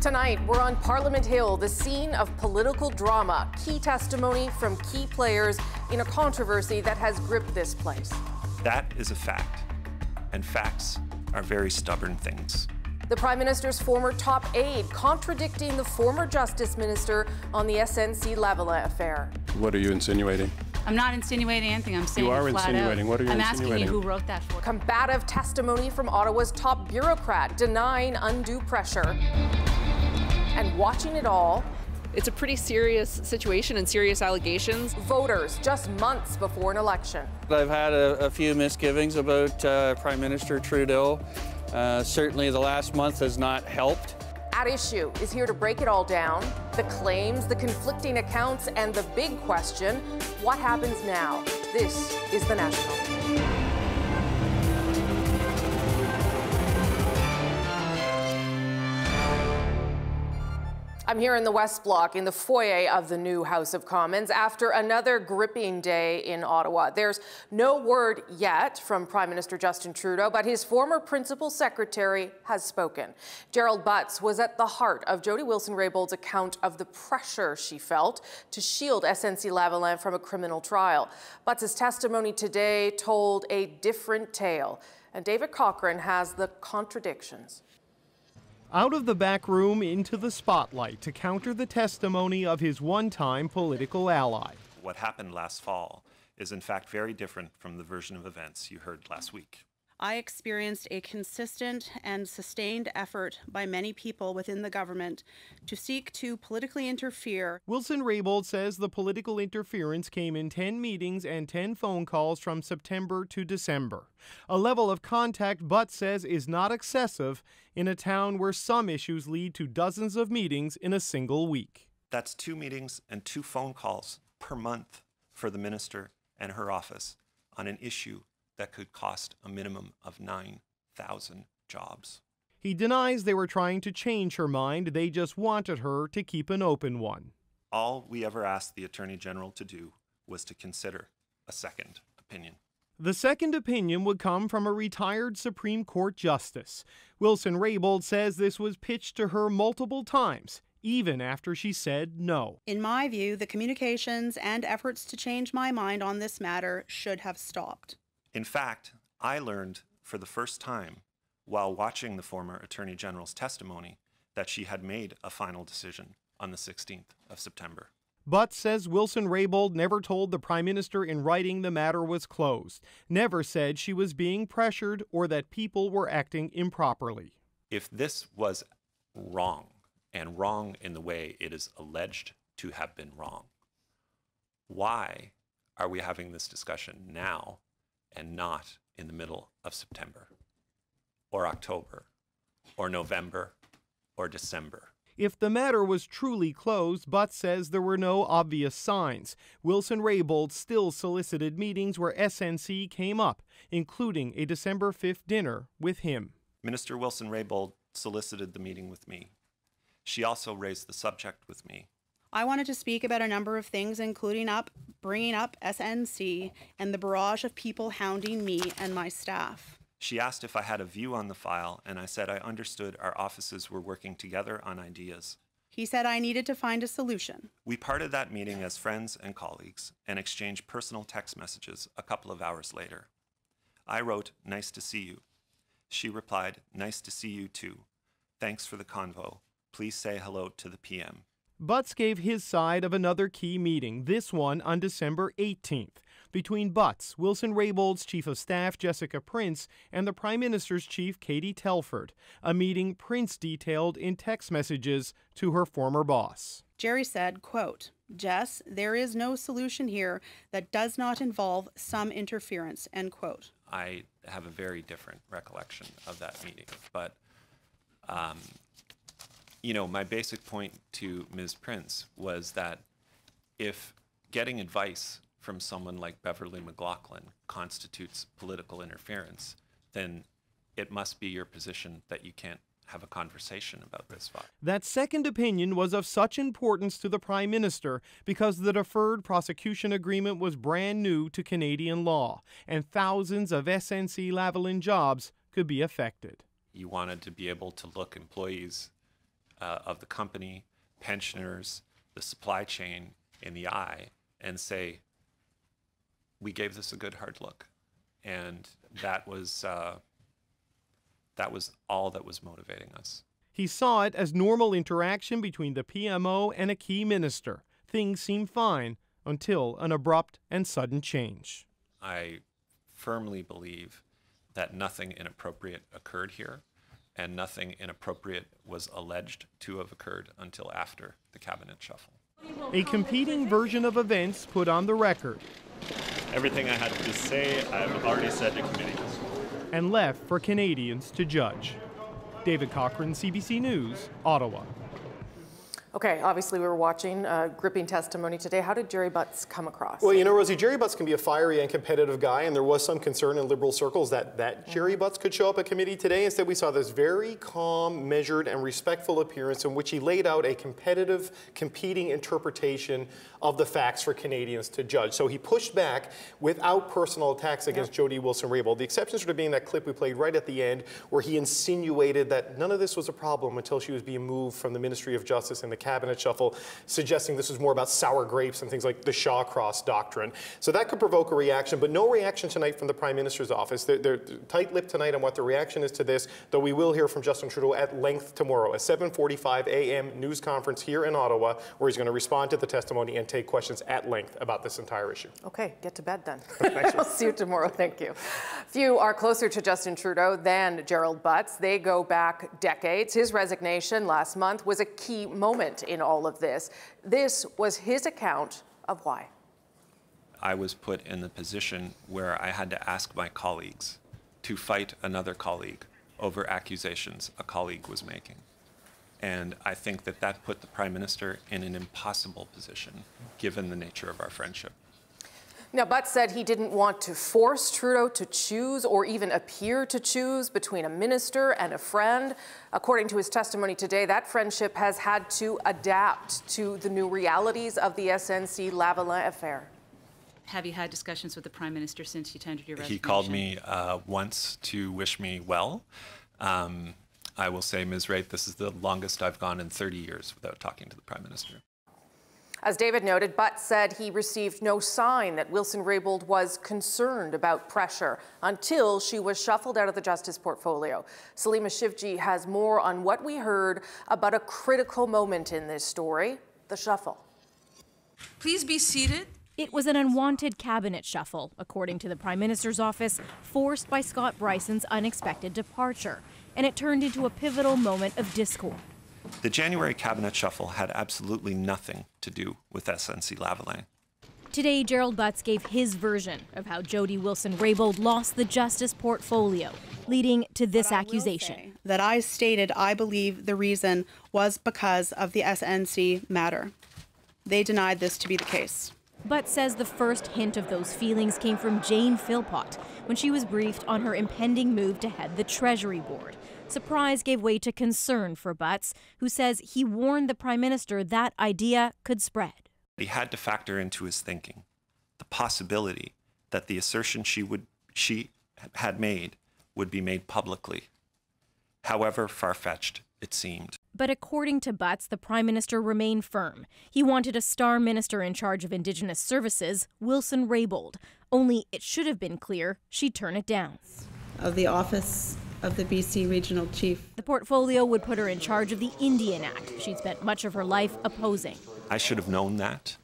Tonight, we're on Parliament Hill, the scene of political drama. Key testimony from key players in a controversy that has gripped this place. That is a fact, and facts are very stubborn things. The Prime Minister's former top aide contradicting the former Justice Minister on the SNC-Lavalin affair. What are you insinuating? I'm not insinuating anything. I'm saying flat out. You are insinuating. What are you insinuating? I'm asking you who wrote that for. Combative testimony from Ottawa's top bureaucrat denying undue pressure. And watching it all... It's a pretty serious situation and serious allegations. Voters just months before an election. I've had a few misgivings about Prime Minister Trudeau. Certainly the last month has not helped. At Issue is here to break it all down, the claims, the conflicting accounts, and the big question, what happens now? This is The National. I'm here in the West Block in the foyer of the new House of Commons after another gripping day in Ottawa. There's no word yet from Prime Minister Justin Trudeau, but his former principal secretary has spoken. Gerald Butts was at the heart of Jody Wilson-Raybould's account of the pressure she felt to shield SNC-Lavalin from a criminal trial. Butts' testimony today told a different tale, and David Cochrane has the contradictions. Out of the back room into the spotlight to counter the testimony of his one-time political ally. What happened last fall is in fact very different from the version of events you heard last week. I experienced a consistent and sustained effort by many people within the government to seek to politically interfere. Wilson-Raybould says the political interference came in 10 meetings and 10 phone calls from September to December. A level of contact Butts says is not excessive in a town where some issues lead to dozens of meetings in a single week. That's 2 meetings and 2 phone calls per month for the minister and her office on an issue that could cost a minimum of 9,000 jobs. He denies they were trying to change her mind. They just wanted her to keep an open one. All we ever asked the Attorney General to do was to consider a second opinion. The second opinion would come from a retired Supreme Court justice. Wilson-Raybould says this was pitched to her multiple times, even after she said no. In my view, the communications and efforts to change my mind on this matter should have stopped. In fact, I learned for the first time while watching the former Attorney General's testimony that she had made a final decision on the 16th of September. But says Wilson-Raybould never told the Prime Minister in writing the matter was closed, never said she was being pressured or that people were acting improperly. If this was wrong, and wrong in the way it is alleged to have been wrong, why are we having this discussion now and not in the middle of September, or October, or November, or December? If the matter was truly closed, Butts says there were no obvious signs. Wilson-Raybould still solicited meetings where SNC came up, including a December 5th dinner with him. Minister Wilson-Raybould solicited the meeting with me. She also raised the subject with me. I wanted to speak about a number of things, including bringing up SNC and the barrage of people hounding me and my staff. She asked if I had a view on the file, and I said I understood our offices were working together on ideas. He said I needed to find a solution. We parted that meeting as friends and colleagues and exchanged personal text messages a couple of hours later. I wrote, "Nice to see you." She replied, "Nice to see you too. Thanks for the convo. Please say hello to the PM." Butts gave his side of another key meeting, this one on December 18th, between Butts, Wilson-Raybould's Chief of Staff Jessica Prince, and the Prime Minister's Chief Katie Telford, a meeting Prince detailed in text messages to her former boss. Jerry said, quote, "Jess, there is no solution here that does not involve some interference," end quote. I have a very different recollection of that meeting, but you know, my basic point to Ms. Prince was that if getting advice from someone like Beverley McLachlin constitutes political interference, then it must be your position that you can't have a conversation about this file. That second opinion was of such importance to the Prime Minister because the deferred prosecution agreement was brand new to Canadian law, and thousands of SNC-Lavalin jobs could be affected. You wanted to be able to look employees of the company, pensioners, the supply chain in the eye and say, we gave this a good hard look. And that was all that was motivating us. He saw it as normal interaction between the PMO and a key minister. Things seemed fine until an abrupt and sudden change. I firmly believe that nothing inappropriate occurred here, and nothing inappropriate was alleged to have occurred until after the cabinet shuffle. A competing version of events put on the record. Everything I had to say, I've already said to committee. And left for Canadians to judge. David Cochrane, CBC News, Ottawa. Okay, obviously we were watching gripping testimony today. How did Gerald Butts come across? Well, you know, Rosie, Gerald Butts can be a fiery and competitive guy, and there was some concern in Liberal circles that Gerald Butts could show up at committee today. Instead, we saw this very calm, measured, and respectful appearance in which he laid out a competitive, competing interpretation of the facts for Canadians to judge. So he pushed back without personal attacks against Jody Wilson-Raybould. The exception sort of being that clip we played right at the end where he insinuated that none of this was a problem until she was being moved from the Ministry of Justice and the cabinet shuffle, suggesting this was more about sour grapes and things like the Shawcross doctrine. So that could provoke a reaction, but no reaction tonight from the Prime Minister's office. They're tight-lipped tonight on what the reaction is to this, though we will hear from Justin Trudeau at length tomorrow, a 7:45 a.m. news conference here in Ottawa, where he's going to respond to the testimony and take questions at length about this entire issue. Okay, get to bed then. I'll see you tomorrow, thank you. Few are closer to Justin Trudeau than Gerald Butts. They go back decades. His resignation last month was a key moment in all of this. This was his account of why. I was put in the position where I had to ask my colleagues to fight another colleague over accusations a colleague was making. And I think that that put the Prime Minister in an impossible position, given the nature of our friendship. Now, Butts said he didn't want to force Trudeau to choose or even appear to choose between a minister and a friend. According to his testimony today, that friendship has had to adapt to the new realities of the SNC-Lavalin affair. Have you had discussions with the Prime Minister since you tendered your resignation? He called me once to wish me well. I will say, Ms. Raitt, this is the longest I've gone in 30 years without talking to the Prime Minister. As David noted, Butts said he received no sign that Wilson-Raybould was concerned about pressure until she was shuffled out of the justice portfolio. Salima Shivji has more on what we heard about a critical moment in this story, the shuffle. Please be seated. It was an unwanted cabinet shuffle, according to the Prime Minister's office, forced by Scott Brison's unexpected departure, and it turned into a pivotal moment of discord. The January cabinet shuffle had absolutely nothing to do with SNC-Lavalin. Today, Gerald Butts gave his version of how Jody Wilson-Raybould lost the justice portfolio, leading to this accusation. That I stated I believe the reason was because of the SNC matter. They denied this to be the case. Butts says the first hint of those feelings came from Jane Philpott when she was briefed on her impending move to head the Treasury Board. Surprise gave way to concern for Butts, who says he warned the Prime Minister that idea could spread. He had to factor into his thinking the possibility that the assertion she had made would be made publicly, however far-fetched it seemed. But according to Butts, the Prime Minister remained firm. He wanted a star minister in charge of Indigenous services, Wilson-Raybould, only it should have been clear she'd turn it down. Of the office of the BC Regional Chief. The portfolio would put her in charge of the Indian Act she'd spent much of her life opposing. I should have known that,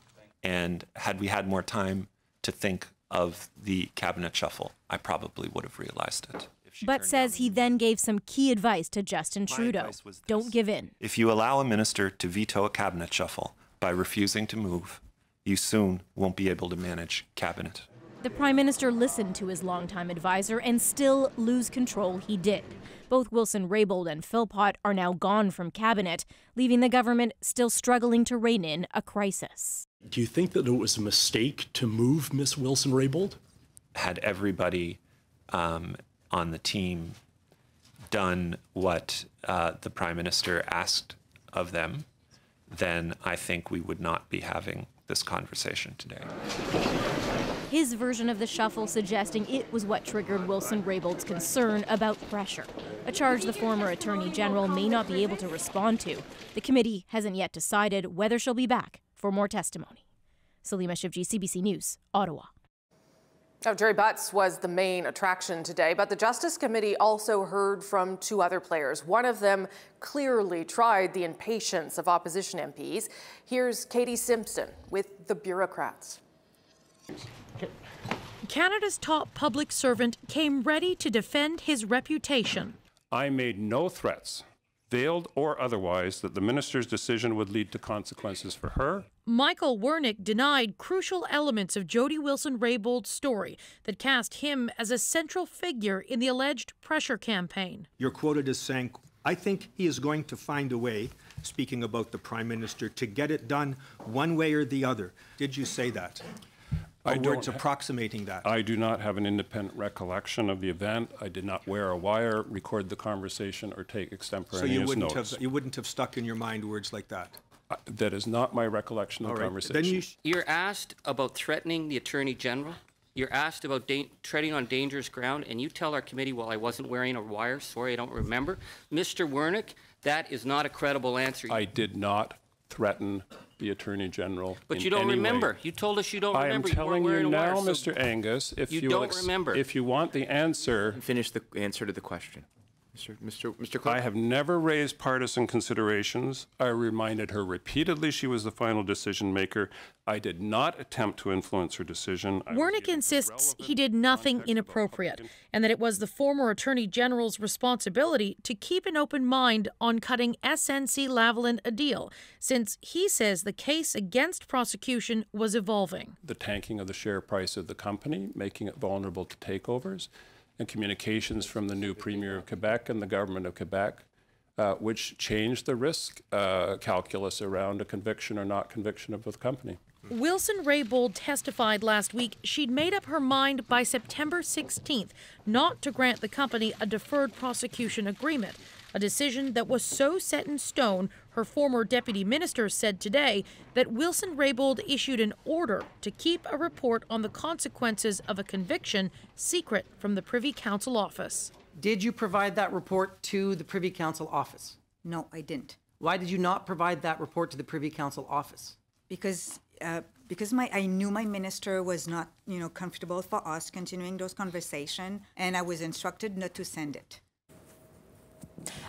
and had we had more time to think of the cabinet shuffle, I probably would have realized it. Butts says he then gave some key advice to Justin Trudeau. Don't give in. If you allow a minister to veto a cabinet shuffle by refusing to move, you soon won't be able to manage cabinet. The Prime Minister listened to his longtime advisor and still lose control he did. Both Wilson-Raybould and Philpott are now gone from cabinet, leaving the government still struggling to rein in a crisis. Do you think that it was a mistake to move Miss Wilson-Raybould? Had everybody on the team done what the Prime Minister asked of them, then I think we would not be having this conversation today. His version of the shuffle suggesting it was what triggered Wilson-Raybould concern about pressure. a charge the former Attorney General may not be able to respond to. The committee hasn't yet decided whether she'll be back for more testimony. Salima Shivji, CBC News, Ottawa. Now, Gerry Butts was the main attraction today, but the Justice Committee also heard from two other players. One of them clearly tried the impatience of opposition MPs. Here's Katie Simpson with the bureaucrats. Canada's top public servant came ready to defend his reputation. I made no threats, veiled or otherwise, that the minister's decision would lead to consequences for her. Michael Wernick denied crucial elements of Jody Wilson-Raybould's story that cast him as a central figure in the alleged pressure campaign. You're quoted as saying, I think he is going to find a way, speaking about the Prime Minister, to get it done one way or the other. Did you say that? Or words approximating that? I do not have an independent recollection of the event. I did not wear a wire, record the conversation, or take extemporaneous notes. So you wouldn't have stuck in your mind words like that? That is not my recollection of the conversation. Then you're asked about threatening the Attorney General. You're asked about treading on dangerous ground, and you tell our committee, well, I wasn't wearing a wire. Sorry, I don't remember. Mr. Wernick, that is not a credible answer. I did not threaten the Attorney General. But you don't remember. You told us you don't remember. I am telling you now, Mr. Angus, if you don't remember. If you want the answer, finish the answer to the question. Mr. Clark. I have never raised partisan considerations. I reminded her repeatedly she was the final decision maker. I did not attempt to influence her decision. Wernick insists he did nothing inappropriate and that it was the former Attorney General's responsibility to keep an open mind on cutting SNC-Lavalin a deal, since he says the case against prosecution was evolving. The tanking of the share price of the company, making it vulnerable to takeovers, and communications from the new Premier of Quebec and the government of Quebec, which changed the risk calculus around a conviction or not conviction of the company. Wilson-Raybould testified last week she'd made up her mind by September 16th not to grant the company a deferred prosecution agreement, a decision that was so set in stone, her former deputy minister said today that Wilson-Raybould issued an order to keep a report on the consequences of a conviction secret from the Privy Council office. Did you provide that report to the Privy Council office? No, I didn't. Why did you not provide that report to the Privy Council office? Because I knew my minister was not, comfortable for us continuing those conversations, and I was instructed not to send it.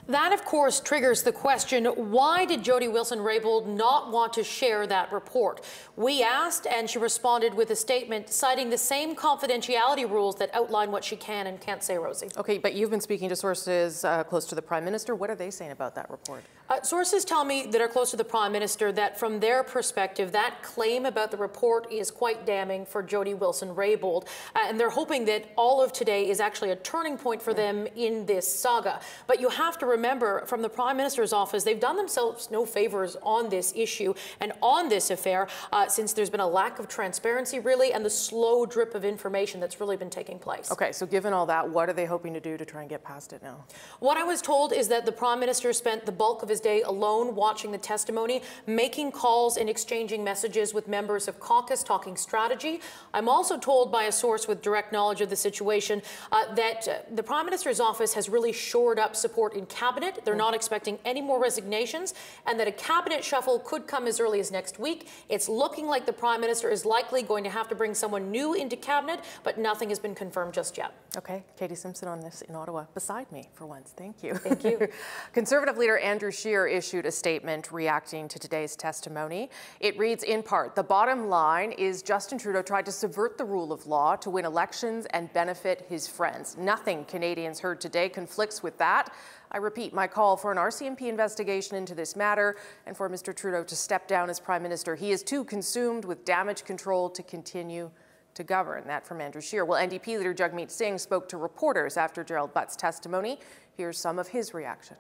That, of course, triggers the question, why did Jody Wilson-Raybould not want to share that report? We asked, and she responded with a statement citing the same confidentiality rules that outline what she can and can't say, Rosie. Okay, but you've been speaking to sources close to the Prime Minister. What are they saying about that report? Sources tell me that are close to the Prime Minister that, from their perspective, that claim about the report is quite damning for Jody Wilson-Raybould, and they're hoping that all of today is actually a turning point for them in this saga. But you have to remember, from the Prime Minister's office, they've done themselves no favors on this issue and on this affair, since there's been a lack of transparency, really, and the slow drip of information that's really been taking place. Okay, so given all that, what are they hoping to do to try and get past it now? What I was told is that the Prime Minister spent the bulk of his day alone watching the testimony, making calls and exchanging messages with members of caucus, talking strategy. I'm also told by a source with direct knowledge of the situation that the Prime Minister's office has really shored up support in cabinet. They're not expecting any more resignations, and that a cabinet shuffle could come as early as next week. It's looking like the Prime Minister is likely going to have to bring someone new into cabinet, but nothing has been confirmed just yet. Okay, Katie Simpson on this in Ottawa, beside me for once. Thank you. Thank you. Conservative leader Andrew Scheer issued a statement reacting to today's testimony. It reads, in part, the bottom line is Justin Trudeau tried to subvert the rule of law to win elections and benefit his friends. Nothing Canadians heard today conflicts with that. I repeat my call for an RCMP investigation into this matter and for Mr. Trudeau to step down as Prime Minister. He is too consumed with damage control to continue to govern. That from Andrew Scheer. Well, NDP leader Jagmeet Singh spoke to reporters after Gerald Butts' testimony. Here's some of his reaction.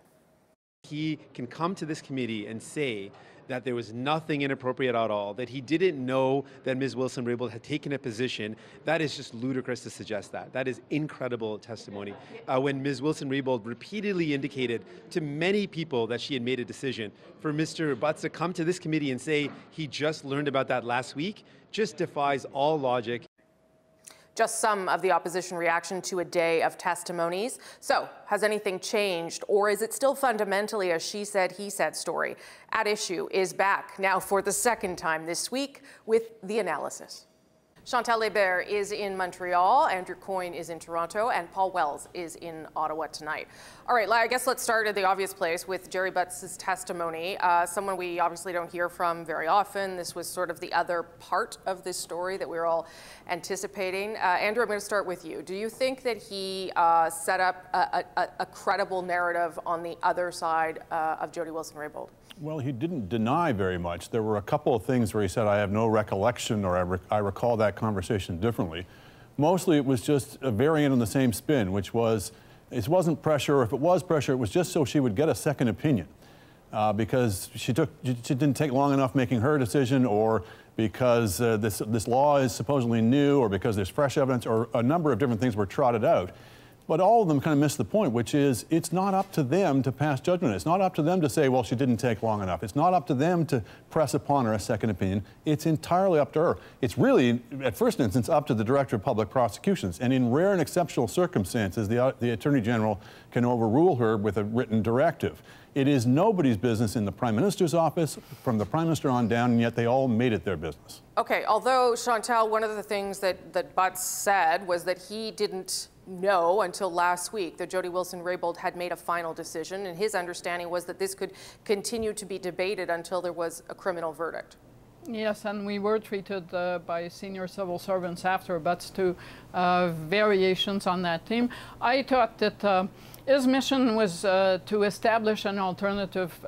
He can come to this committee and say that there was nothing inappropriate at all, that he didn't know that Ms. Wilson-Raybould had taken a position. That is just ludicrous to suggest that. That is incredible testimony. When Ms. Wilson-Raybould repeatedly indicated to many people that she had made a decision, for Mr. Butts to come to this committee and say he just learned about that last week just defies all logic. just some of the opposition reaction to a day of testimonies. So, has anything changed, or is it still fundamentally a she said, he said story? At Issue is back now for the second time this week with the analysis. Chantal Hébert is in Montreal, Andrew Coyne is in Toronto, and Paul Wells is in Ottawa tonight. All right, I guess let's start at the obvious place with Gerald Butts' testimony, someone we obviously don't hear from very often. This was sort of the other part of this story that we were all anticipating. Andrew, I'm going to start with you. Do you think that he set up a credible narrative on the other side of Jody Wilson-Raybould? Well, he didn't deny very much. There were a couple of things where he said, I have no recollection, or I recall that conversation differently. Mostly it was just a variant on the same spin, which was, it wasn't pressure, or if it was pressure, it was just so she would get a second opinion. Because she didn't take long enough making her decision, or because this law is supposedly new, or because there's fresh evidence, or a number of different things were trotted out. But all of them kind of missed the point, which is it's not up to them to pass judgment. It's not up to them to say, well, she didn't take long enough. It's not up to them to press upon her a second opinion. It's entirely up to her. It's really, at first instance, up to the Director of Public Prosecutions. And in rare and exceptional circumstances, the Attorney General can overrule her with a written directive. It is nobody's business in the Prime Minister's office, from the Prime Minister on down, and yet they all made it their business. Okay, although, Chantal, one of the things that Butts said was that he didn't know until last week that Jody Wilson-Raybould had made a final decision, and his understanding was that this could continue to be debated until there was a criminal verdict. Yes, and we were treated by senior civil servants after Butts to variations on that theme. I thought that his mission was to establish an alternative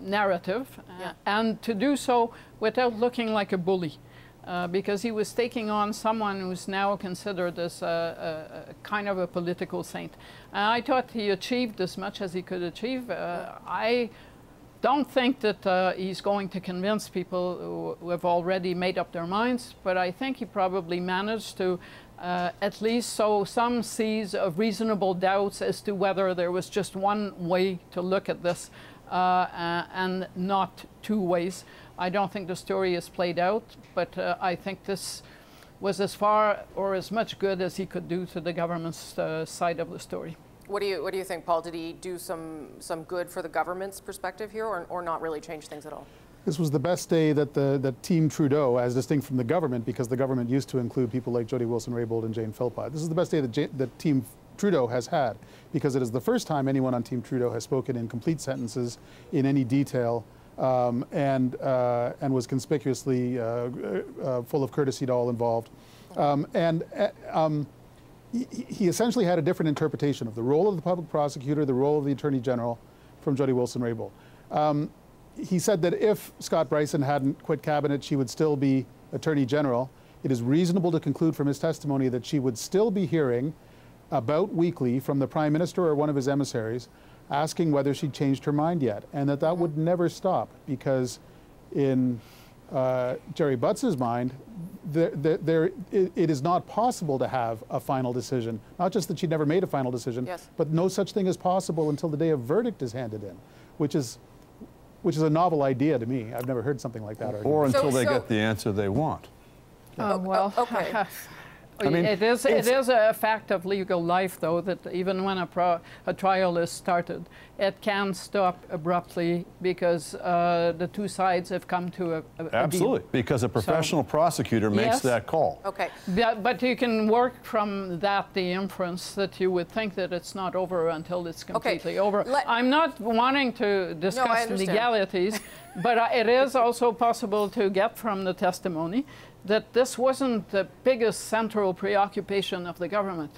narrative, yeah, and to do so without looking like a bully. Because he was taking on someone who's now considered as a kind of a political saint. And I thought he achieved as much as he could achieve. I don't think that he's going to convince people who have already made up their minds, but I think he probably managed to at least sow some seeds of reasonable doubts as to whether there was just one way to look at this and not two ways. I don't think the story is played out, but I think this was as far or as much good as he could do to the government's side of the story. What do you think, Paul? Did he do some good for the government's perspective here, or not really change things at all? This was the best day that that Team Trudeau, as distinct from the government, because the government used to include people like Jody Wilson-Raybould and Jane Philpott. This is the best day that that Team Trudeau has had, because it is the first time anyone on Team Trudeau has spoken in complete sentences in any detail. And was conspicuously full of courtesy to all involved. He essentially had a different interpretation of the role of the public prosecutor, the role of the Attorney General from Jody Wilson-Raybould. He said that if Scott Brison hadn't quit cabinet, she would still be Attorney General. It is reasonable to conclude from his testimony that she would still be hearing about weekly from the Prime Minister or one of his emissaries asking whether she'd changed her mind yet, and that would never stop, because in Jerry Butts's mind, it is not possible to have a final decision. Not just that she never made a final decision, yes, but no such thing is possible until the day a verdict is handed in, which is a novel idea to me. I've never heard something like that. Or until they get the answer they want. Well, okay. I mean, it is a fact of legal life, though, that even when a trial is started, it can stop abruptly because the two sides have come to a absolutely deal. Because a professional prosecutor makes that call. Okay. But you can work from that the inference that you would think that it's not over until it's completely over. I'm not wanting to discuss legalities, but it is also possible to get from the testimony that this wasn't the biggest central preoccupation of the government.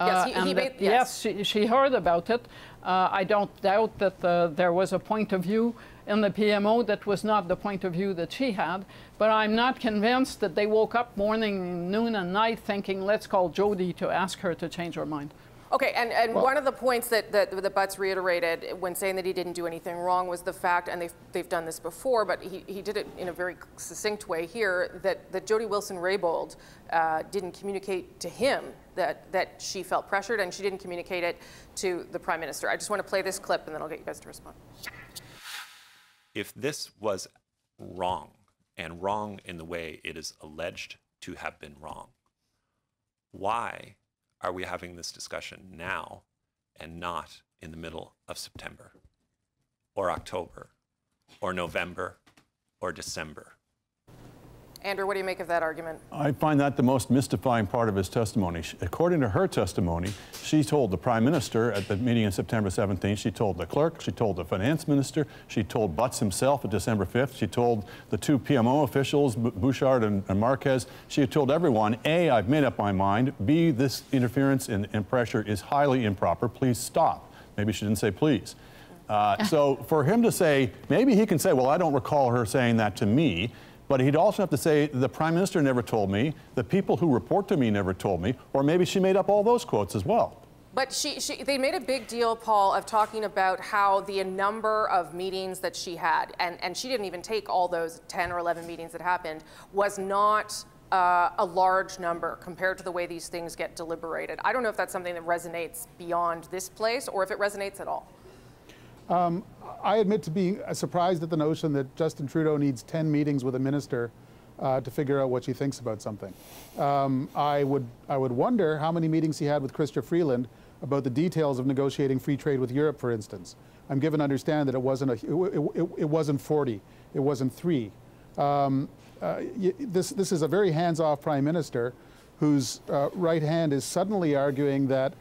Yes, she heard about it. I don't doubt that there was a point of view in the PMO that was not the point of view that she had, but I'm not convinced that they woke up morning, noon, and night thinking, let's call Jody to ask her to change her mind. Okay, and well, one of the points that Butts reiterated when saying that he didn't do anything wrong was the fact, and they've done this before, but he did it in a very succinct way here, that Jody Wilson-Raybould didn't communicate to him that she felt pressured, and she didn't communicate it to the Prime Minister. I just want to play this clip, and then I'll get you guys to respond. If this was wrong, and wrong in the way it is alleged to have been wrong, why are we having this discussion now and not in the middle of September or October or November or December? Andrew, what do you make of that argument? I find that the most mystifying part of his testimony. According to her testimony, she told the Prime Minister at the meeting on September 17th, she told the clerk, she told the Finance Minister, she told Butts himself on December 5th, she told the two PMO officials, Bouchard and Marquez, she told everyone, A, I've made up my mind, B, this interference and pressure is highly improper, please stop. Maybe she didn't say please. So for him to say, maybe he can say, well, I don't recall her saying that to me, but he'd also have to say, the Prime Minister never told me, the people who report to me never told me, or maybe she made up all those quotes as well. But they made a big deal, Paul, of talking about how the number of meetings that she had, and she didn't even take all those 10 or 11 meetings that happened, was not a large number compared to the way these things get deliberated. I don't know if that's something that resonates beyond this place or if it resonates at all. I admit to being surprised at the notion that Justin Trudeau needs 10 meetings with a minister to figure out what she thinks about something. I would wonder how many meetings he had with Chrystia Freeland about the details of negotiating free trade with Europe, for instance. I'm given to understand that it wasn't 40, it wasn't 3. This is a very hands-off Prime Minister whose right hand is suddenly arguing that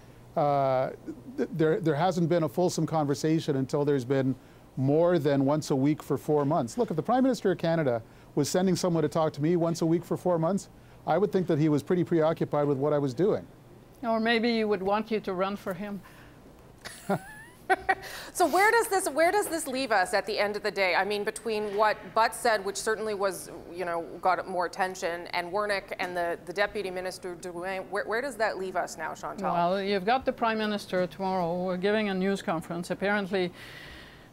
there hasn't been a fulsome conversation until there's been more than once a week for 4 months. Look, if the Prime Minister of Canada was sending someone to talk to me once a week for 4 months, I would think that he was pretty preoccupied with what I was doing. Or maybe he would want you to run for him. So where does this leave us at the end of the day? I mean, between what Butts said, which certainly was, you know, got more attention, and Wernick and the Deputy Minister Drouin, where does that leave us now, Chantal? Well, you've got the Prime Minister tomorrow giving a news conference. Apparently,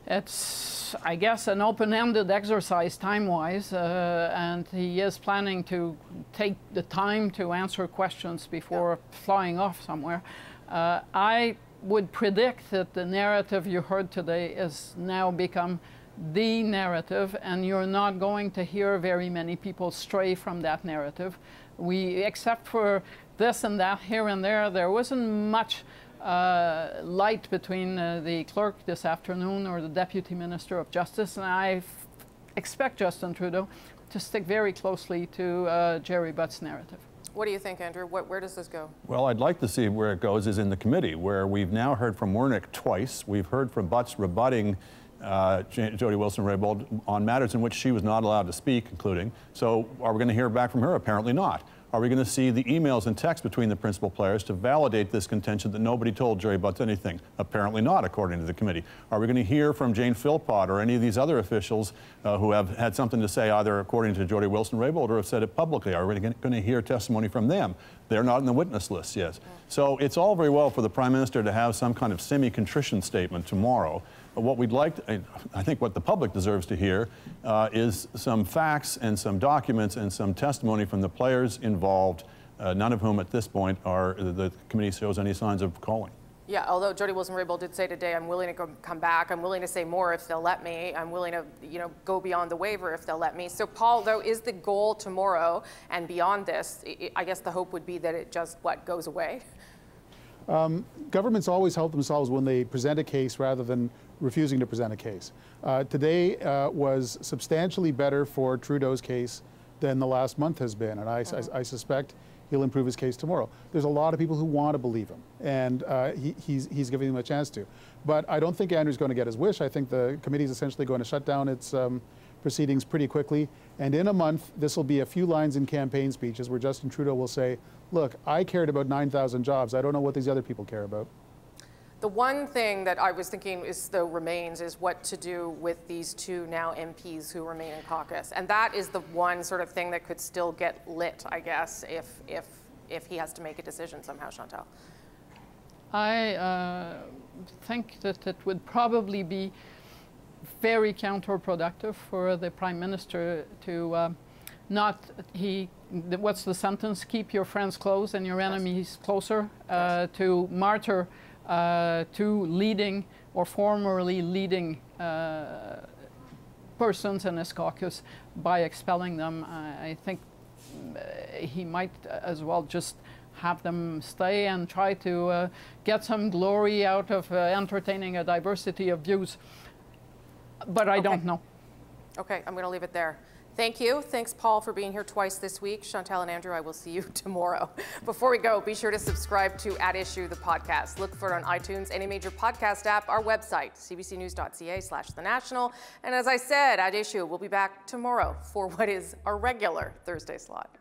it's, I guess, an open-ended exercise time-wise, and he is planning to take the time to answer questions before flying off somewhere. I would predict that the narrative you heard today has now become the narrative, and you're not going to hear very many people stray from that narrative. We, except for this and that here and there wasn't much light between the clerk this afternoon or the Deputy Minister of Justice, and I expect Justin Trudeau to stick very closely to Gerry Butts' narrative. What do you think, Andrew? Where does this go? Well, I'd like to see where it goes is in the committee, where we've now heard from Wernick twice. We've heard from Butts rebutting Jody Wilson-Raybould on matters in which she was not allowed to speak, including. So are we going to hear back from her? Apparently not. Are we going to see the emails and texts between the principal players to validate this contention that nobody told Gerry Butts anything? Apparently not, according to the committee. Are we going to hear from Jane Philpott or any of these other officials who have had something to say, either according to Jody Wilson-Raybould or have said it publicly? Are we going to hear testimony from them? They're not in the witness list, yes. So it's all very well for the Prime Minister to have some kind of semi-contrition statement tomorrow. But what we'd like, I think what the public deserves to hear, is some facts and some documents and some testimony from the players involved, none of whom at this point are, the committee shows any signs of calling. Yeah, although Jody Wilson-Raybould did say today, I'm willing to come back, I'm willing to say more if they'll let me, I'm willing to, you know, go beyond the waiver if they'll let me. So, Paul, though, is the goal tomorrow and beyond this, I guess the hope would be that it just, what, goes away? Governments always help themselves when they present a case rather than refusing to present a case. Today was substantially better for Trudeau's case than the last month has been, and I suspect he'll improve his case tomorrow. There's a lot of people who want to believe him, and he's giving them a chance to. But I don't think Andrew's going to get his wish. I think the committee's essentially going to shut down its proceedings pretty quickly, and in a month this will be a few lines in campaign speeches where Justin Trudeau will say, look, I cared about 9,000 jobs. I don't know what these other people care about. The one thing that I was thinking is, though, remains is what to do with these two now MPs who remain in caucus. And that is the one sort of thing that could still get lit, I guess, if he has to make a decision somehow, Chantal. I think that it would probably be very counterproductive for the Prime Minister to what's the sentence? Keep your friends close and your enemies closer, to martyr two leading or formerly leading persons in his caucus by expelling them. I think he might as well just have them stay and try to get some glory out of entertaining a diversity of views. But I don't know. Okay, I'm going to leave it there. Thank you. Thanks, Paul, for being here twice this week. Chantal and Andrew, I will see you tomorrow. Before we go, be sure to subscribe to At Issue, the podcast. Look for it on iTunes, any major podcast app, our website, cbcnews.ca/thenational. And as I said, At Issue, we'll be back tomorrow for what is our regular Thursday slot.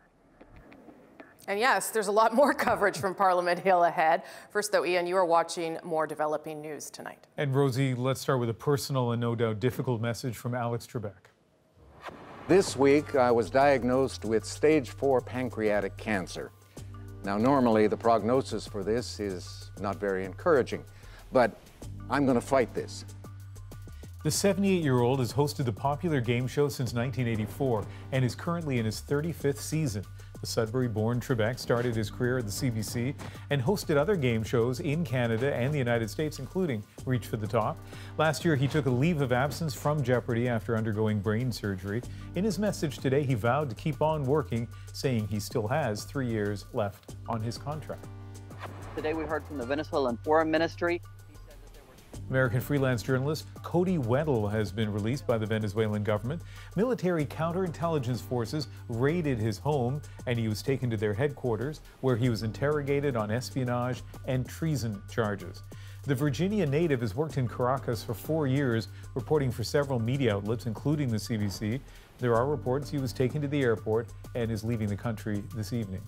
And yes, there's a lot more coverage from Parliament Hill ahead. First, though, Ian, you are watching more developing news tonight. And Rosie, let's start with a personal and no doubt difficult message from Alex Trebek. This week, I was diagnosed with stage 4 pancreatic cancer. Now, normally, the prognosis for this is not very encouraging, but I'm going to fight this. The 78-year-old has hosted the popular game show since 1984 and is currently in his 35th season. The Sudbury-born Trebek started his career at the CBC and hosted other game shows in Canada and the United States, including Reach for the Top. Last year, he took a leave of absence from Jeopardy after undergoing brain surgery. In his message today, he vowed to keep on working, saying he still has 3 years left on his contract. Today, we heard from the Venezuelan Foreign Ministry. American freelance journalist Cody Weddle has been released by the Venezuelan government. Military counterintelligence forces raided his home and he was taken to their headquarters where he was interrogated on espionage and treason charges. The Virginia native has worked in Caracas for 4 years, reporting for several media outlets, including the CBC. There are reports he was taken to the airport and is leaving the country this evening.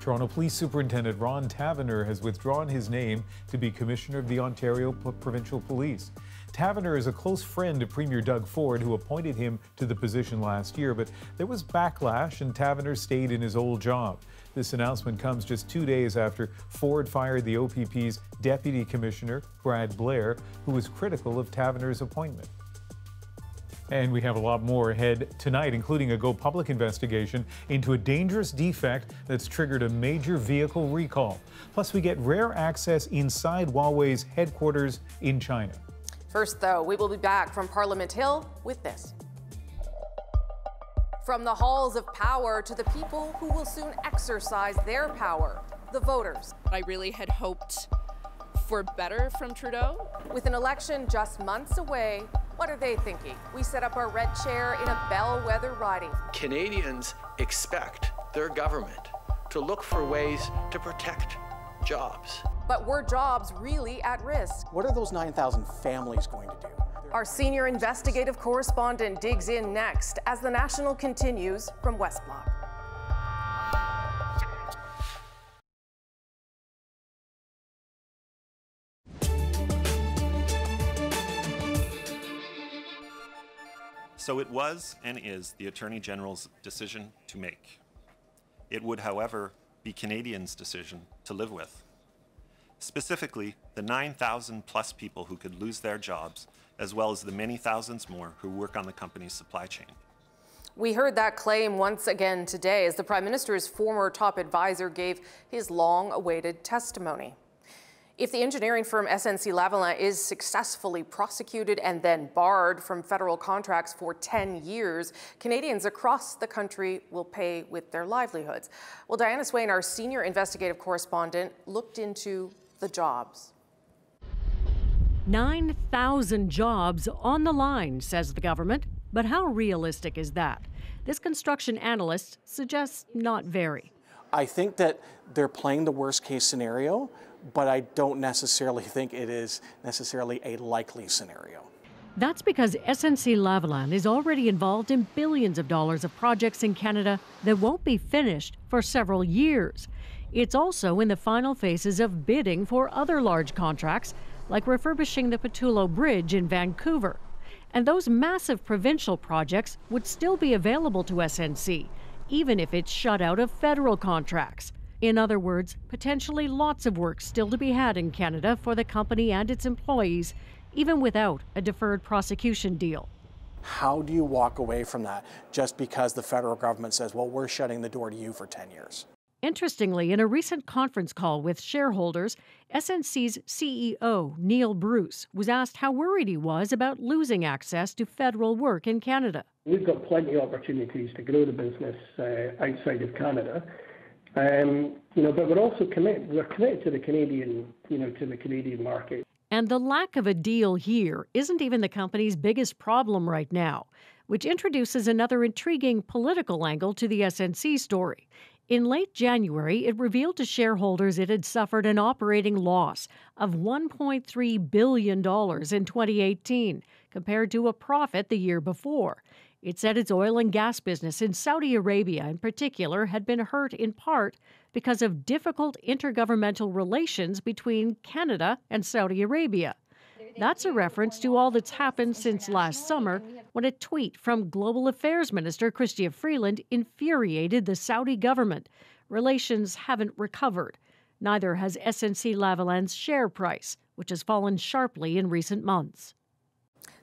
Toronto Police Superintendent Ron Taverner has withdrawn his name to be Commissioner of the Ontario Provincial Police. Taverner is a close friend of Premier Doug Ford, who appointed him to the position last year, but there was backlash and Taverner stayed in his old job. This announcement comes just 2 days after Ford fired the OPP's Deputy Commissioner, Brad Blair, who was critical of Taverner's appointment. And we have a lot more ahead tonight, including a Go Public investigation into a dangerous defect that's triggered a major vehicle recall. Plus, we get rare access inside Huawei's headquarters in China. First, though, we will be back from Parliament Hill with this. From the halls of power to the people who will soon exercise their power, the voters. I really had hoped for better from Trudeau. With an election just months away, what are they thinking? We set up our red chair in a bellwether riding. Canadians expect their government to look for ways to protect jobs. But were jobs really at risk? What are those 9,000 families going to do? Our senior investigative correspondent digs in next as The National continues from West Block. So it was and is the Attorney General's decision to make. It would, however, be Canadians' decision to live with. Specifically, the 9,000 plus people who could lose their jobs, as well as the many thousands more who work on the company's supply chain. We heard that claim once again today as the Prime Minister's former top advisor gave his long-awaited testimony. If the engineering firm SNC-Lavalin is successfully prosecuted and then barred from federal contracts for 10 years, Canadians across the country will pay with their livelihoods. Well, Diana Swain, our senior investigative correspondent, looked into the jobs. 9,000 jobs on the line, says the government. But how realistic is that? This construction analyst suggests not very. I think that they're playing the worst case scenario, but I don't necessarily think it is necessarily a likely scenario. That's because SNC-Lavalin is already involved in billions of dollars of projects in Canada that won't be finished for several years. It's also in the final phases of bidding for other large contracts, like refurbishing the Petullo Bridge in Vancouver. And those massive provincial projects would still be available to SNC, even if it's shut out of federal contracts. In other words, potentially lots of work still to be had in Canada for the company and its employees, even without a deferred prosecution deal. How do you walk away from that just because the federal government says, well, we're shutting the door to you for 10 years? Interestingly, in a recent conference call with shareholders, SNC's CEO, Neil Bruce, was asked how worried he was about losing access to federal work in Canada. We've got plenty of opportunities to grow the business outside of Canada. But we're also committed to the Canadian, to the Canadian market. And the lack of a deal here isn't even the company's biggest problem right now, which introduces another intriguing political angle to the SNC story. In late January, it revealed to shareholders it had suffered an operating loss of $1.3 billion in 2018, compared to a profit the year before. It said its oil and gas business in Saudi Arabia in particular had been hurt in part because of difficult intergovernmental relations between Canada and Saudi Arabia. That's a reference to all that's happened since last summer, when a tweet from Global Affairs Minister Chrystia Freeland infuriated the Saudi government. Relations haven't recovered. Neither has SNC-Lavalin's share price, which has fallen sharply in recent months.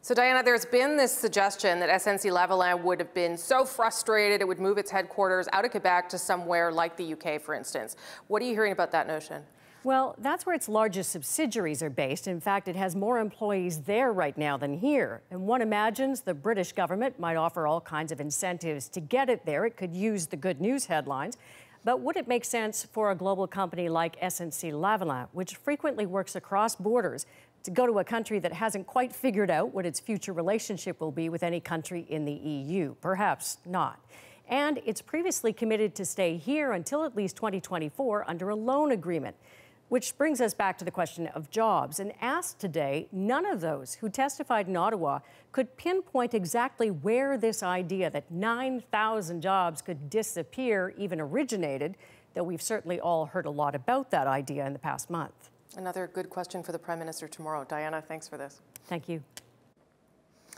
So, Diana, there's been this suggestion that SNC-Lavalin would have been so frustrated it would move its headquarters out of Quebec to somewhere like the UK, for instance. What are you hearing about that notion? Well, that's where its largest subsidiaries are based. In fact, it has more employees there right now than here. And one imagines the British government might offer all kinds of incentives to get it there. It could use the good news headlines. But would it make sense for a global company like SNC-Lavalin, which frequently works across borders, to go to a country that hasn't quite figured out what its future relationship will be with any country in the EU? Perhaps not. And it's previously committed to stay here until at least 2024 under a loan agreement. Which brings us back to the question of jobs. And asked today, none of those who testified in Ottawa could pinpoint exactly where this idea that 9,000 jobs could disappear even originated, though we've certainly all heard a lot about that idea in the past month. Another good question for the Prime Minister tomorrow. Diana, thanks for this. Thank you.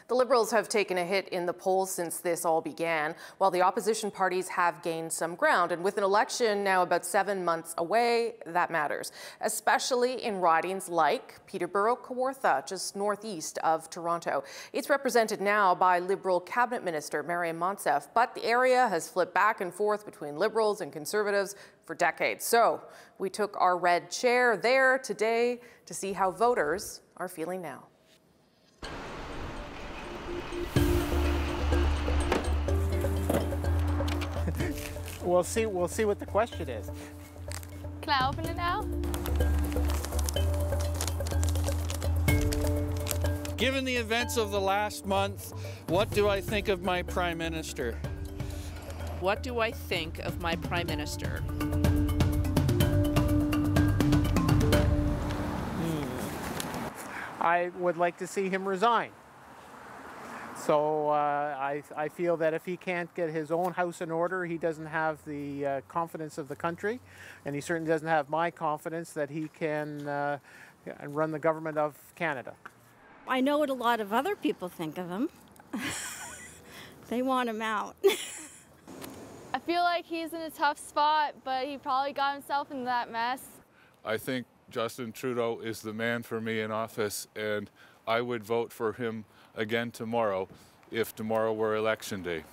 The Liberals have taken a hit in the polls since this all began, while the opposition parties have gained some ground. And with an election now about 7 months away, that matters, especially in ridings like Peterborough, Kawartha, just northeast of Toronto. It's represented now by Liberal Cabinet Minister Mariam Monsef, but the area has flipped back and forth between Liberals and Conservatives for decades. So we took our red chair there today to see how voters are feeling now. We'll see what the question is. Can I open it now? Given the events of the last month, what do I think of my Prime Minister? What do I think of my Prime Minister? I would like to see him resign. So I feel that if he can't get his own house in order, he doesn't have the confidence of the country, and he certainly doesn't have my confidence that he can run the government of Canada. I know what a lot of other people think of him. They want him out. I feel like he's in a tough spot, but he probably got himself into that mess. I think Justin Trudeau is the man for me in office, and I would vote for him again tomorrow, if tomorrow were election day.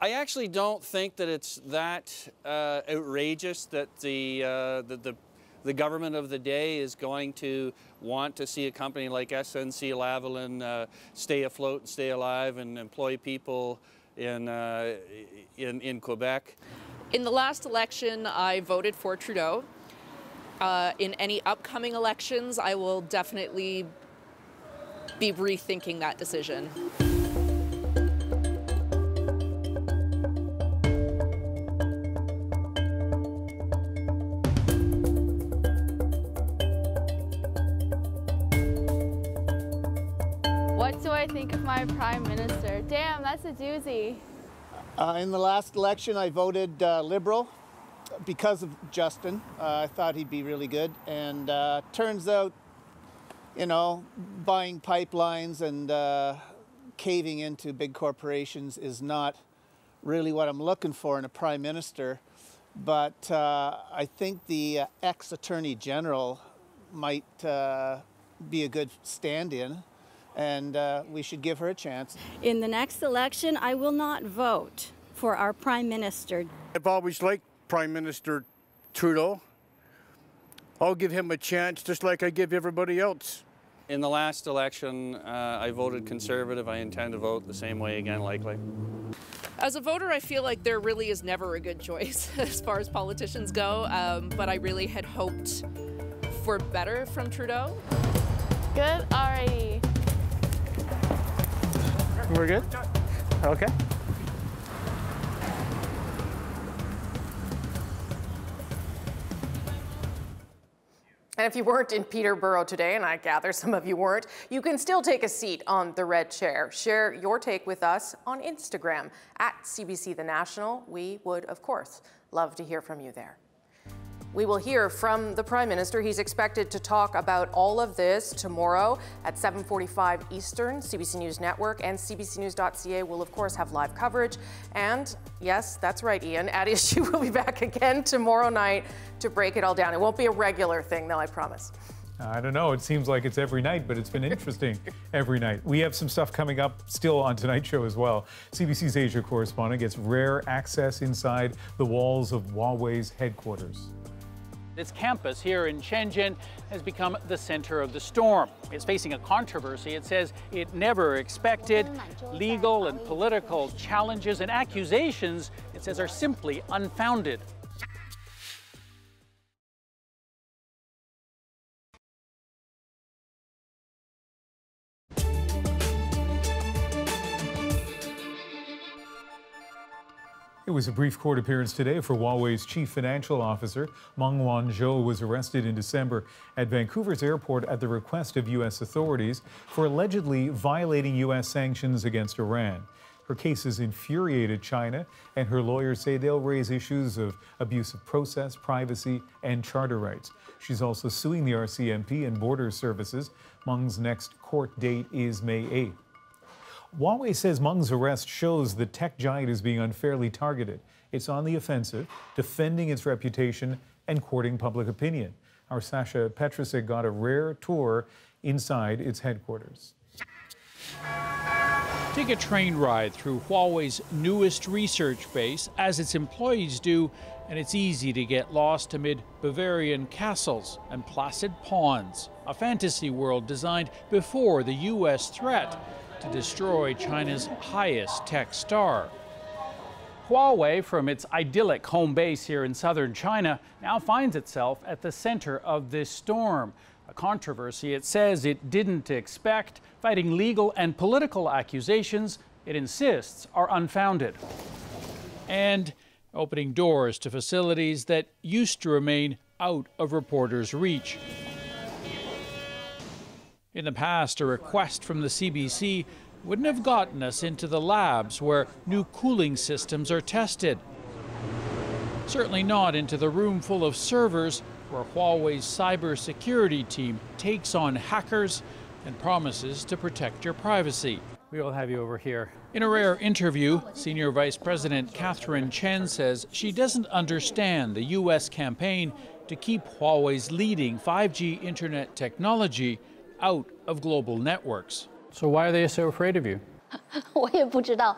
I actually don't think that it's that outrageous that the government of the day is going to want to see a company like SNC-Lavalin stay afloat and stay alive and employ people in Quebec. In the last election, I voted for Trudeau. In any upcoming elections, I will definitely be rethinking that decision. What do I think of my Prime Minister? Damn, that's a doozy. In the last election, I voted Liberal because of Justin. I thought he'd be really good, and turns out, you know, buying pipelines and caving into big corporations is not really what I'm looking for in a Prime Minister. But I think the ex-Attorney General might be a good stand-in, and we should give her a chance. In the next election, I will not vote for our Prime Minister. I've always liked Prime Minister Trudeau. I'll give him a chance just like I give everybody else. In the last election, I voted Conservative. I intend to vote the same way again, likely. As a voter, I feel like there really is never a good choice as far as politicians go, but I really had hoped for better from Trudeau. Good? Alrighty. We're good? Okay. And if you weren't in Peterborough today, and I gather some of you weren't, you can still take a seat on the red chair. Share your take with us on Instagram at CBC The National. We would, of course, love to hear from you there. We will hear from the Prime Minister. He's expected to talk about all of this tomorrow at 7:45 Eastern. CBC News Network and cbcnews.ca will, of course, have live coverage. And yes, that's right, Ian. At Issue will be back again tomorrow night to break it all down. It won't be a regular thing, though, I promise. I don't know. It seems like it's every night, but it's been interesting every night. We have some stuff coming up still on tonight's show as well. CBC's Asia correspondent gets rare access inside the walls of Huawei's headquarters. Its campus here in Shenzhen has become the center of the storm. It's facing a controversy it says it never expected. Legal and political challenges and accusations it says are simply unfounded. It was a brief court appearance today for Huawei's chief financial officer. Meng Wanzhou was arrested in December at Vancouver's airport at the request of U.S. authorities for allegedly violating U.S. sanctions against Iran. Her cases infuriated China, and her lawyers say they'll raise issues of abuse of process, privacy, and charter rights. She's also suing the RCMP and border services. Meng's next court date is May 8th. Huawei says Meng's arrest shows the tech giant is being unfairly targeted. It's on the offensive, defending its reputation and courting public opinion. Our Sasha Petrusik got a rare tour inside its headquarters. Take a train ride through Huawei's newest research base, as its employees do, and it's easy to get lost amid Bavarian castles and placid ponds, a fantasy world designed before the U.S. threat to destroy China's highest tech star. Huawei, from its idyllic home base here in southern China, now finds itself at the center of this storm. A controversy it says it didn't expect, fighting legal and political accusations it insists are unfounded, and opening doors to facilities that used to remain out of reporters' reach. In the past, a request from the CBC wouldn't have gotten us into the labs where new cooling systems are tested. Certainly not into the room full of servers where Huawei's cybersecurity team takes on hackers and promises to protect your privacy. We will have you over here. In a rare interview, Senior Vice President Catherine Chen says she doesn't understand the U.S. campaign to keep Huawei's leading 5G internet technology out of global networks. So why are they so afraid of you? One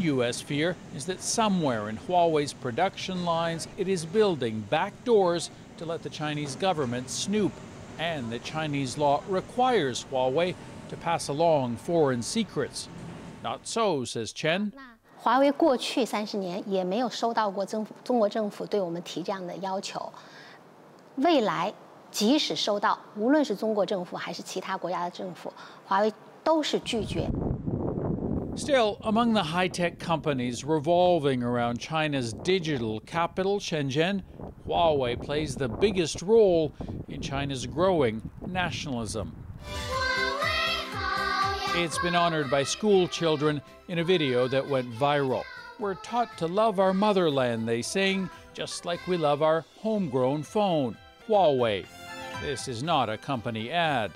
U.S. fear is that somewhere in Huawei's production lines, it is building back doors to let the Chinese government snoop, and that Chinese law requires Huawei to pass along foreign secrets. Not so, says Chen. Huawei 过去30年也没有收到过中国政府对我们提这样的要求。未来即使收到，无论是中国政府还是其他国家的政府，华为都是拒绝。Still, among the high-tech companies revolving around China's digital capital, Shenzhen, Huawei plays the biggest role in China's growing nationalism. It's been honored by school children in a video that went viral. We're taught to love our motherland, they sing, just like we love our homegrown phone, Huawei. This is not a company ad.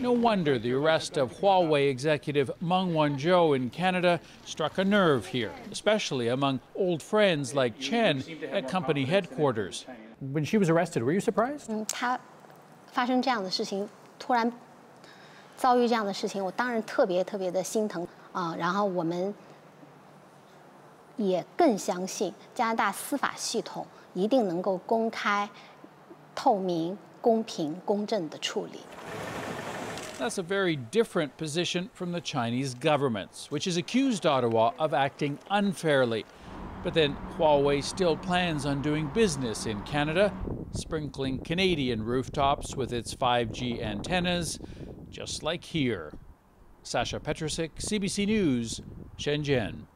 No wonder the arrest of Huawei executive Meng Wanzhou in Canada struck a nerve here, especially among old friends like Chen at company headquarters. When she was arrested, were you surprised? 遭遇这样的事情，我当然特别特别的心疼啊！然后我们也更相信加拿大司法系统一定能够公开、透明、公平、公正的处理。 That's a very different position from the Chinese government's, which has accused Ottawa of acting unfairly. But then Huawei still plans on doing business in Canada, sprinkling Canadian rooftops with its 5G antennas, just like here. Sasha Petrusik, CBC News, Shenzhen.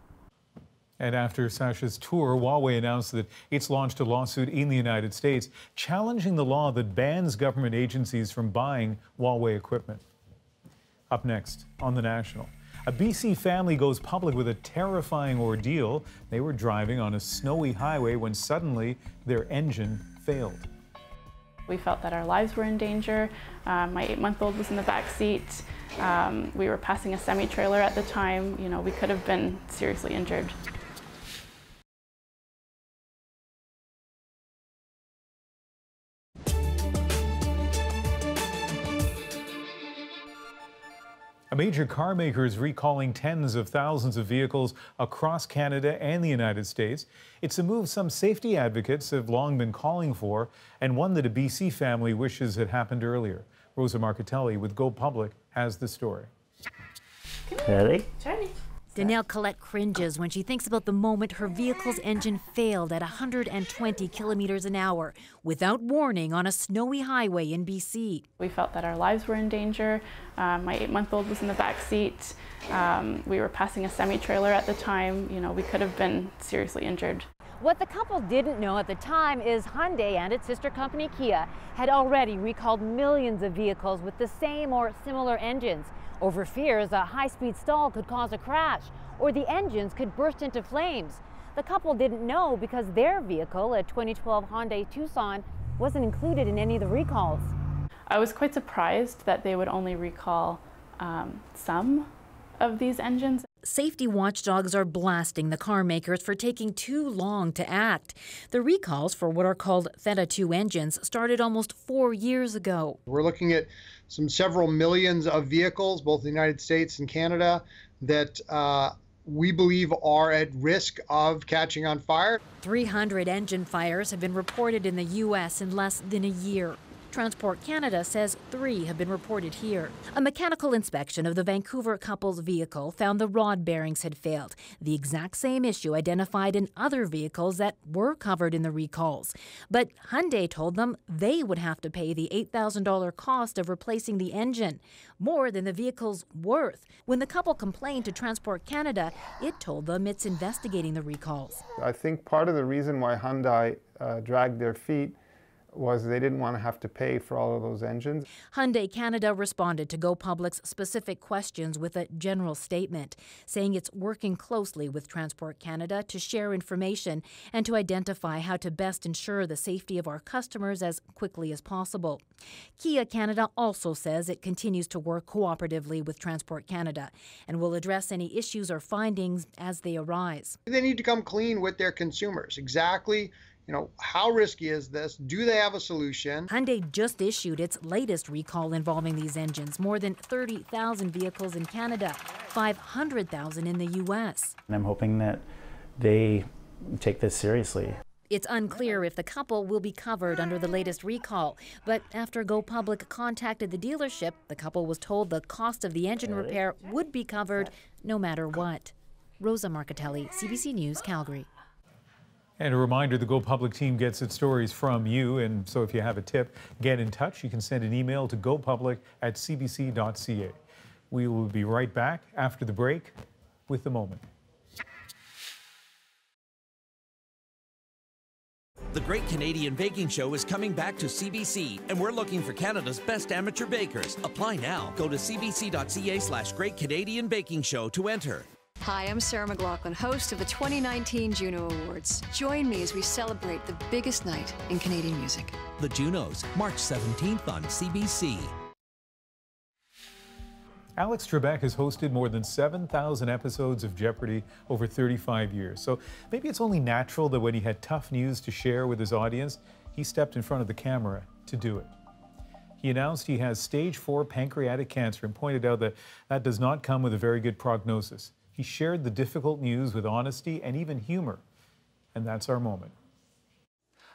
And after Sasha's tour, Huawei announced that it's launched a lawsuit in the United States challenging the law that bans government agencies from buying Huawei equipment. Up next on The National, a BC family goes public with a terrifying ordeal. They were driving on a snowy highway when suddenly their engine failed. We felt that our lives were in danger. My 8-month-old was in the back seat. We were passing a semi-trailer at the time. You know, we could have been seriously injured. A major car maker is recalling tens of thousands of vehicles across Canada and the United States. It's a move some safety advocates have long been calling for, and one that a BC family wishes had happened earlier. Rosa Marchitelli with Go Public has the story. Ready? Danielle Collette cringes when she thinks about the moment her vehicle's engine failed at 120 kilometers an hour without warning on a snowy highway in BC. We felt that our lives were in danger. My 8-month-old was in the back seat. We were passing a semi-trailer at the time. You know, we could have been seriously injured. What the couple didn't know at the time is Hyundai and its sister company Kia had already recalled millions of vehicles with the same or similar engines, over fears a high-speed stall could cause a crash or the engines could burst into flames. The couple didn't know because their vehicle, a 2012 Hyundai Tucson, wasn't included in any of the recalls. I was quite surprised that they would only recall some of these engines. Safety watchdogs are blasting the car makers for taking too long to act. The recalls for what are called Theta 2 engines started almost 4 years ago. We're looking at several millions of vehicles, both in the United States and Canada, that we believe are at risk of catching on fire. 300 engine fires have been reported in the U.S. in less than a year. Transport Canada says 3 have been reported here. A mechanical inspection of the Vancouver couple's vehicle found the rod bearings had failed, the exact same issue identified in other vehicles that were covered in the recalls. But Hyundai told them they would have to pay the $8,000 cost of replacing the engine, more than the vehicle's worth. When the couple complained to Transport Canada, it told them it's investigating the recalls. I think part of the reason why Hyundai dragged their feet was they didn't want to have to pay for all of those engines. Hyundai Canada responded to Go Public's specific questions with a general statement, saying it's working closely with Transport Canada to share information and to identify how to best ensure the safety of our customers as quickly as possible. Kia Canada also says it continues to work cooperatively with Transport Canada and will address any issues or findings as they arise. They need to come clean with their consumers. Exactly. You know, how risky is this? Do they have a solution? Hyundai just issued its latest recall involving these engines, more than 30,000 vehicles in Canada, 500,000 in the U.S. And I'm hoping that they take this seriously. It's unclear if the couple will be covered under the latest recall, but after Go Public contacted the dealership, the couple was told the cost of the engine repair would be covered no matter what. Rosa Marchitelli, CBC News, Calgary. And a reminder, the Go Public team gets its stories from you, and so if you have a tip, get in touch. You can send an email to gopublic@cbc.ca. We will be right back after the break with The Moment. The Great Canadian Baking Show is coming back to CBC, and we're looking for Canada's best amateur bakers. Apply now. Go to cbc.ca/Great Canadian Baking Show to enter. Hi, I'm Sarah McLaughlin, host of the 2019 Juno Awards. Join me as we celebrate the biggest night in Canadian music. The Junos, March 17th on CBC. Alex Trebek has hosted more than 7,000 episodes of Jeopardy over 35 years. So maybe it's only natural that when he had tough news to share with his audience, he stepped in front of the camera to do it. He announced he has stage 4 pancreatic cancer and pointed out that does not come with a very good prognosis. He shared the difficult news with honesty and even humor. And that's our moment.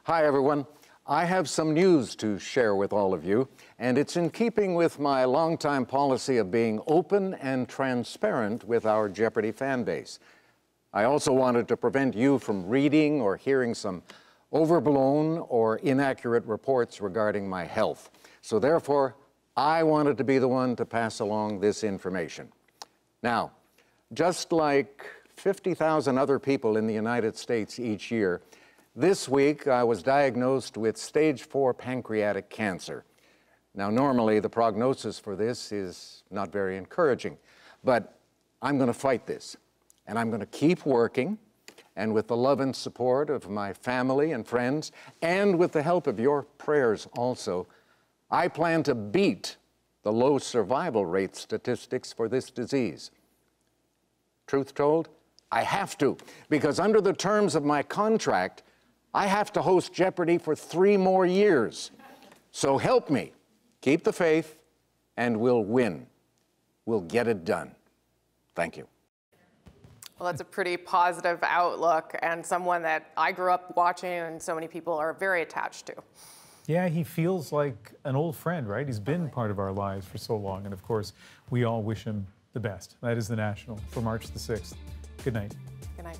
Hi, everyone. I have some news to share with all of you, and it's in keeping with my longtime policy of being open and transparent with our Jeopardy fan base. I also wanted to prevent you from reading or hearing some overblown or inaccurate reports regarding my health. So therefore, I wanted to be the one to pass along this information. Now, just like 50,000 other people in the United States each year, this week, I was diagnosed with stage 4 pancreatic cancer. Now, normally, the prognosis for this is not very encouraging, but I'm going to fight this, and I'm going to keep working, and with the love and support of my family and friends, and with the help of your prayers also, I plan to beat the low survival rate statistics for this disease. Truth told, I have to, because under the terms of my contract, I have to host Jeopardy for 3 more years. So help me, keep the faith, and we'll win. We'll get it done. Thank you. Well, that's a pretty positive outlook and someone that I grew up watching and so many people are very attached to. Yeah, he feels like an old friend, right? He's been part of our lives for so long. And of course, we all wish him the best. That is The National for March the 6th. Good night. Good night.